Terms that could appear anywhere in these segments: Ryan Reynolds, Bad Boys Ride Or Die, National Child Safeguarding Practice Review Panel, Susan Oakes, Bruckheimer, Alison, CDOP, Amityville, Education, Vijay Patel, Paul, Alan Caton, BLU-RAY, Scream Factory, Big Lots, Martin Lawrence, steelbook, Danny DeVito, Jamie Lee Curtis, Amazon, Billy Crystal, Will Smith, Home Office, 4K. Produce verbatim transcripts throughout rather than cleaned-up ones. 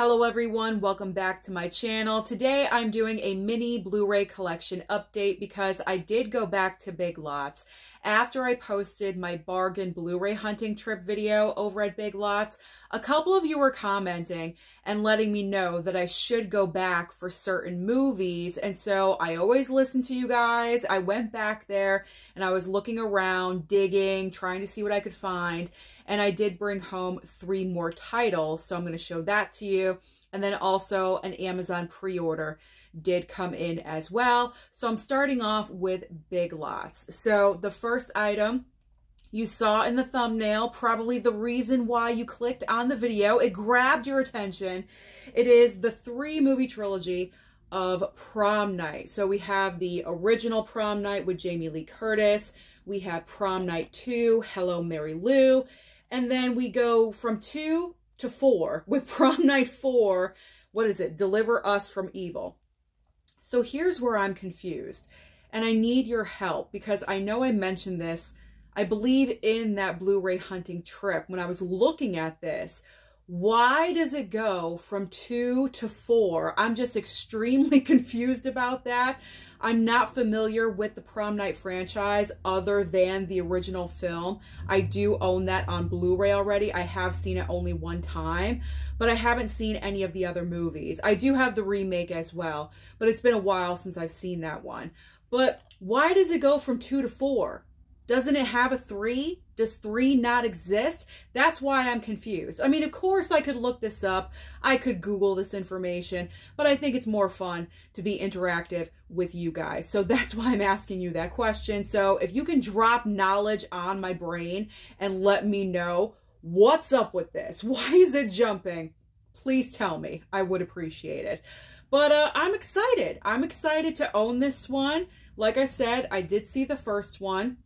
Hello everyone, welcome back to my channel. Today I'm doing a mini Blu-ray collection update because I did go back to Big Lots. After I posted my bargain Blu-ray hunting trip video over at Big Lots, a couple of you were commenting and letting me know that I should go back for certain movies. And so I always listen to you guys. I went back there and I was looking around, digging, trying to see what I could find. And I did bring home three more titles, so I'm going to show that to you. And then also an Amazon pre-order did come in as well. So I'm starting off with Big Lots. So the first item you saw in the thumbnail, probably the reason why you clicked on the video, it grabbed your attention. It is the three movie trilogy of Prom Night. So we have the original Prom Night with Jamie Lee Curtis. We have Prom Night two, Hello Mary Lou. And then we go from two to four with Prom Night four. What is it? Deliver Us from Evil. So here's where I'm confused and I need your help because I know I mentioned this, I believe, in that Blu-ray hunting trip when I was looking at this. Why does it go from two to four? I'm just extremely confused about that. I'm not familiar with the Prom Night franchise other than the original film. I do own that on Blu-ray already. I have seen it only one time, but I haven't seen any of the other movies. I do have the remake as well, but it's been a while since I've seen that one. But why does it go from two to four? Doesn't it have a three? Does three not exist? That's why I'm confused. I mean, of course I could look this up. I could Google this information, but I think it's more fun to be interactive with you guys. So that's why I'm asking you that question. So if you can drop knowledge on my brain and let me know what's up with this, why is it jumping? Please tell me. I would appreciate it. But uh, I'm excited. I'm excited to own this one. Like I said, I did see the first one.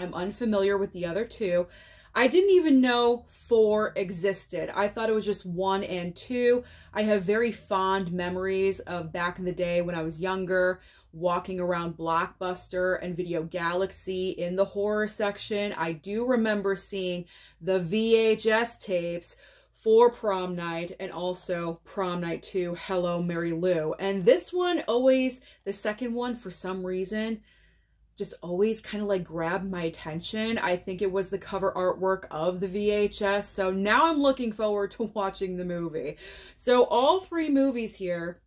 I'm unfamiliar with the other two. I didn't even know four existed. I thought it was just one and two. I have very fond memories of back in the day when I was younger, walking around Blockbuster and Video Galaxy in the horror section. I do remember seeing the V H S tapes for Prom Night and also Prom Night two, Hello Mary Lou. And this one always, the second one for some reason, just always kind of like grabbed my attention. I think it was the cover artwork of the V H S. So now I'm looking forward to watching the movie. So all three movies here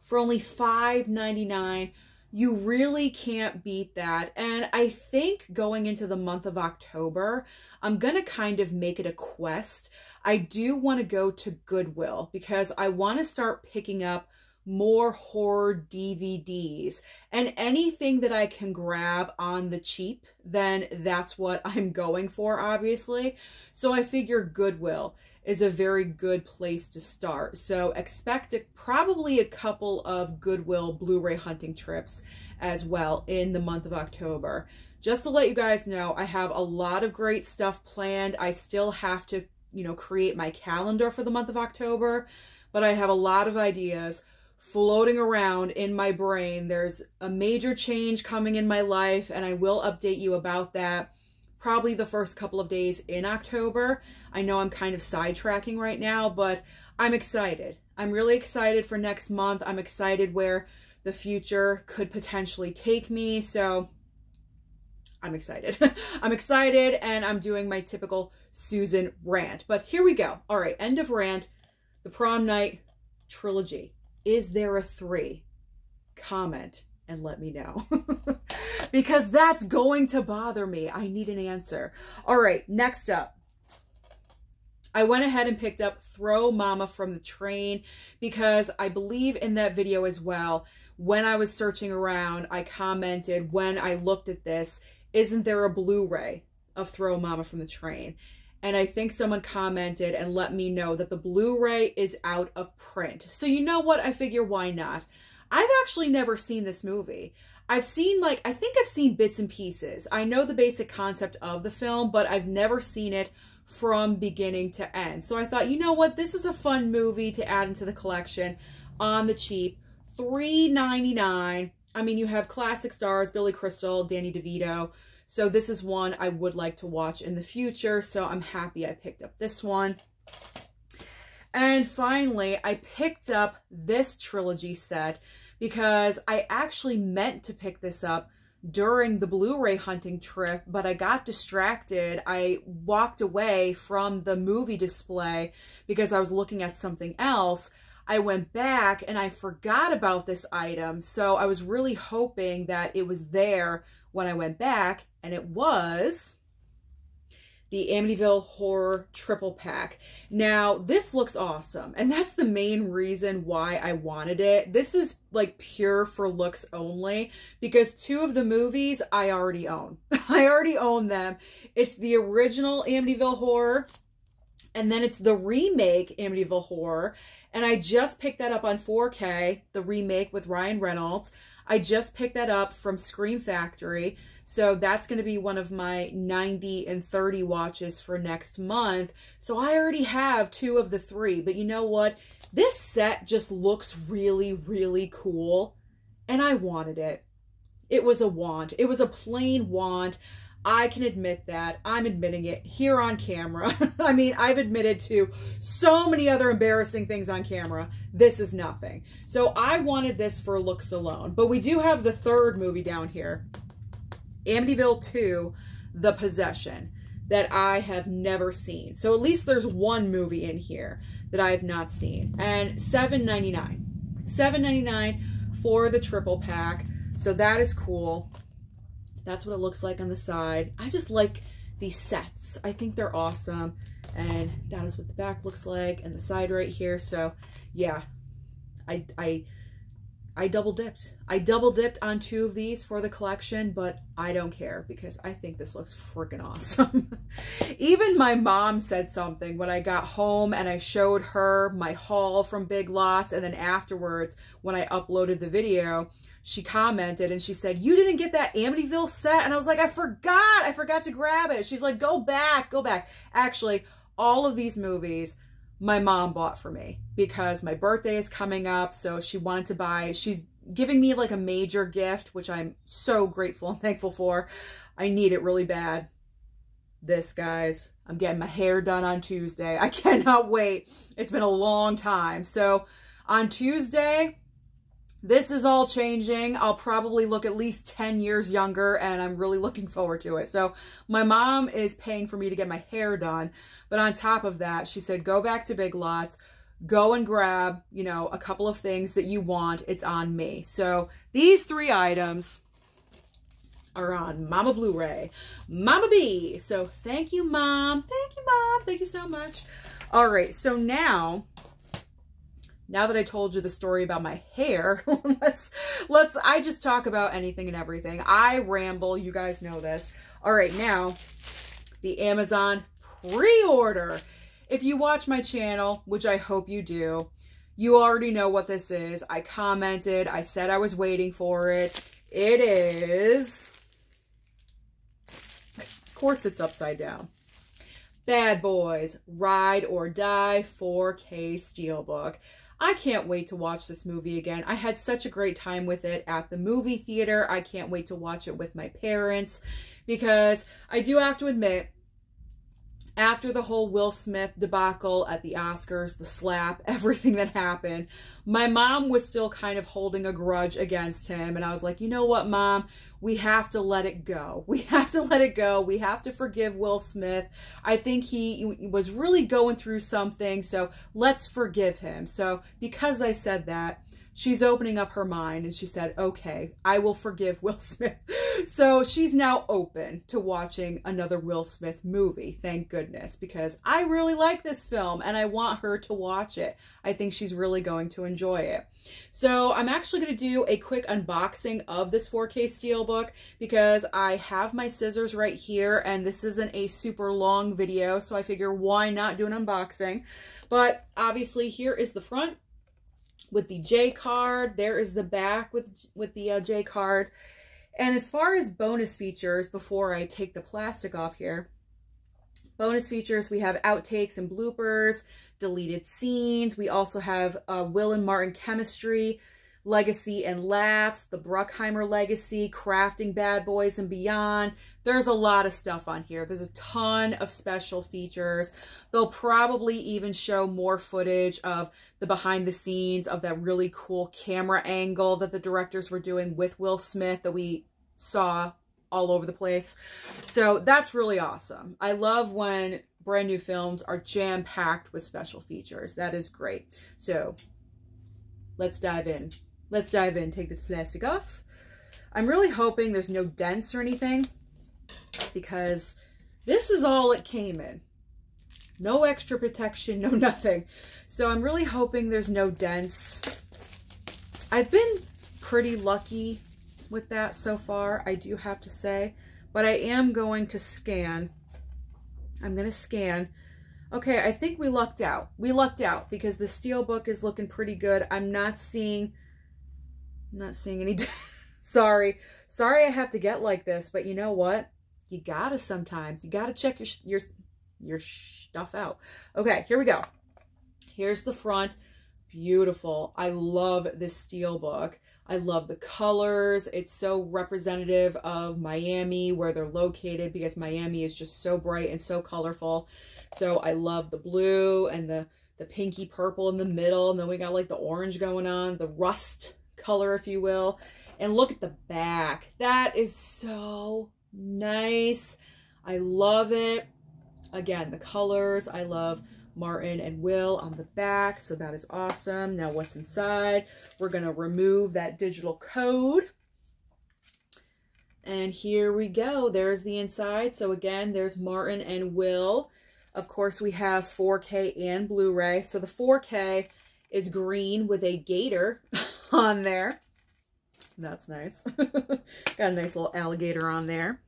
for only five ninety-nine. You really can't beat that. And I think going into the month of October, I'm going to kind of make it a quest. I do want to go to Goodwill because I want to start picking up more horror D V Ds, and anything that I can grab on the cheap, then that's what I'm going for, obviously. So I figure Goodwill is a very good place to start. So expect a, probably a couple of Goodwill Blu-ray hunting trips as well in the month of October. Just to let you guys know, I have a lot of great stuff planned. I still have to, you know, create my calendar for the month of October, but I have a lot of ideas floating around in my brain. There's a major change coming in my life and I will update you about that probably the first couple of days in October. I know I'm kind of sidetracking right now, but I'm excited. I'm really excited for next month. I'm excited where the future could potentially take me. So I'm excited. I'm excited and I'm doing my typical Susan rant, but here we go. All right, end of rant, the Prom Night trilogy. Is there a three? Comment and let me know because that's going to bother me. I need an answer. All right, next up. I went ahead and picked up Throw Mama from the Train because I believe in that video as well. When I was searching around, I commented when I looked at this, isn't there a Blu-ray of Throw Mama from the Train? And I think someone commented and let me know that the Blu-ray is out of print. So you know what? I figure, why not? I've actually never seen this movie. I've seen like, I think I've seen bits and pieces. I know the basic concept of the film, but I've never seen it from beginning to end. So I thought, you know what? This is a fun movie to add into the collection on the cheap. three ninety-nine. I mean, you have classic stars, Billy Crystal, Danny DeVito. So this is one I would like to watch in the future. So I'm happy I picked up this one. And finally, I picked up this trilogy set because I actually meant to pick this up during the Blu-ray hunting trip, but I got distracted. I walked away from the movie display because I was looking at something else. I went back and I forgot about this item, so I was really hoping that it was there when I went back, and it was the Amityville Horror Triple Pack. Now, this looks awesome, and that's the main reason why I wanted it. This is like pure for looks only, because two of the movies I already own. I already own them. It's the original Amityville Horror, and then it's the remake Amityville Horror, and I just picked that up on four K, the remake with Ryan Reynolds. I just picked that up from Scream Factory, so that's going to be one of my ninety and thirty watches for next month. So I already have two of the three, but you know what? This set just looks really, really cool, and I wanted it. It was a want. It was a plain want. I can admit that. I'm admitting it here on camera. I mean, I've admitted to so many other embarrassing things on camera. This is nothing. So I wanted this for looks alone. But we do have the third movie down here, Amityville two, The Possession, that I have never seen. So at least there's one movie in here that I have not seen. And seven ninety-nine. seven ninety-nine for the triple pack. So that is cool. That's what it looks like on the side. I just like these sets. I think they're awesome. And that is what the back looks like and the side right here. So yeah, I, I, I double dipped. I double dipped on two of these for the collection, but I don't care because I think this looks freaking awesome. Even my mom said something when I got home and I showed her my haul from Big Lots. And then afterwards, when I uploaded the video, she commented and she said, "You didn't get that Amityville set?" And I was like, I forgot. I forgot to grab it. She's like, go back, go back. Actually, all of these movies my mom bought for me because my birthday is coming up. So she wanted to buy, she's giving me like a major gift, which I'm so grateful and thankful for. I need it really bad. This, guys, I'm getting my hair done on Tuesday. I cannot wait. It's been a long time. So on Tuesday, this is all changing. I'll probably look at least ten years younger, and I'm really looking forward to it. So my mom is paying for me to get my hair done. But on top of that, she said, go back to Big Lots, go and grab, you know, a couple of things that you want. It's on me. So these three items are on Mama Blu-ray, Mama B. So thank you, Mom. Thank you, Mom. Thank you so much. All right. So now... Now that I told you the story about my hair, let's, let's, I just talk about anything and everything. I ramble. You guys know this. All right. Now, the Amazon pre-order. If you watch my channel, which I hope you do, you already know what this is. I commented. I said I was waiting for it. It is, of course it's upside down, Bad Boys Ride or Die four K Steelbook. I can't wait to watch this movie again. I had such a great time with it at the movie theater. I can't wait to watch it with my parents because I do have to admit, after the whole Will Smith debacle at the Oscars, the slap, everything that happened, my mom was still kind of holding a grudge against him. And I was like, you know what, Mom? We have to let it go. We have to let it go. We have to forgive Will Smith. I think he was really going through something, so let's forgive him. So because I said that, she's opening up her mind and she said, okay, I will forgive Will Smith. So she's now open to watching another Will Smith movie. Thank goodness, because I really like this film and I want her to watch it. I think she's really going to enjoy it. So I'm actually going to do a quick unboxing of this four K Steelbook because I have my scissors right here and this isn't a super long video. So I figure why not do an unboxing? But obviously here is the front with the J card. There is the back with, with the uh, J card. And as far as bonus features, before I take the plastic off here, bonus features, we have outtakes and bloopers, deleted scenes. We also have uh, Will and Martin chemistry, Legacy and Laughs, the Bruckheimer Legacy, Crafting Bad Boys and Beyond. There's a lot of stuff on here. There's a ton of special features. They'll probably even show more footage of the behind the scenes of that really cool camera angle that the directors were doing with Will Smith that we saw all over the place. So that's really awesome. I love when brand new films are jam-packed with special features. That is great. So let's dive in. Let's dive in. Take this plastic off. I'm really hoping there's no dents or anything, because this is all it came in. No extra protection, no nothing. So I'm really hoping there's no dents. I've been pretty lucky with that so far, I do have to say, but I am going to scan. I'm going to scan. Okay, I think we lucked out. We lucked out because the steel book is looking pretty good. I'm not seeing, I'm not seeing any, sorry. Sorry I have to get like this, but you know what? You gotta sometimes. You gotta check your, your, your stuff out. Okay, here we go. Here's the front. Beautiful. I love this steel book. I love the colors. It's so representative of Miami, where they're located, because Miami is just so bright and so colorful. So I love the blue and the, the pinky purple in the middle. And then we got like the orange going on, the rust color, if you will. And look at the back. That is so nice. I love it. Again, the colors. I love Martin and Will on the back, so that is awesome. Now what's inside? We're gonna remove that digital code. And here we go, there's the inside. So again, there's Martin and Will. Of course, we have four K and Blu-ray. So the four K is green with a gator on there. That's nice. Got a nice little alligator on there.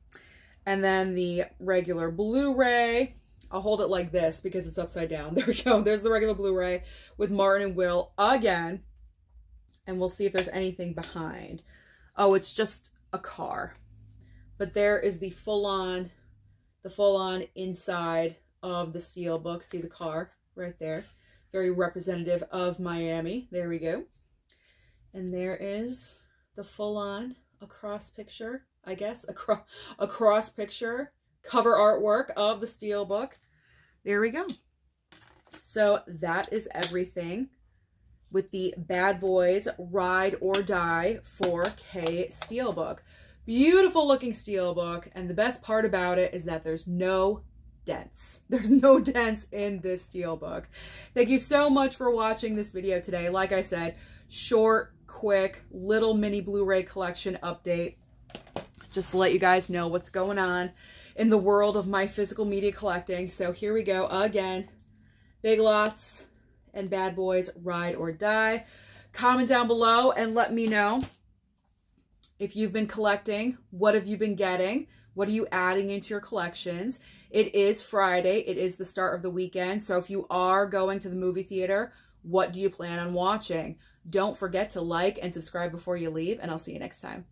And then the regular Blu-ray. I'll hold it like this because it's upside down. There we go. There's the regular Blu-ray with Martin and Will again. And we'll see if there's anything behind. Oh, it's just a car. But there is the full-on, the full-on inside of the steel book. See the car right there. Very representative of Miami. There we go. And there is the full-on across picture, I guess. Across, across picture. Cover artwork of the steel book. There we go. So that is everything with the Bad Boys Ride or Die four K steel book. Beautiful looking steel book, and the best part about it is that there's no dents. There's no dents in this steel book. Thank you so much for watching this video today. Like I said, short, quick, little mini Blu-ray collection update, just to let you guys know what's going on in the world of my physical media collecting. So here we go again. Big Lots and Bad Boys Ride or Die. Comment down below and let me know if you've been collecting. What have you been getting? What are you adding into your collections? It is Friday. It is the start of the weekend. So if you are going to the movie theater, what do you plan on watching? Don't forget to like and subscribe before you leave, and I'll see you next time.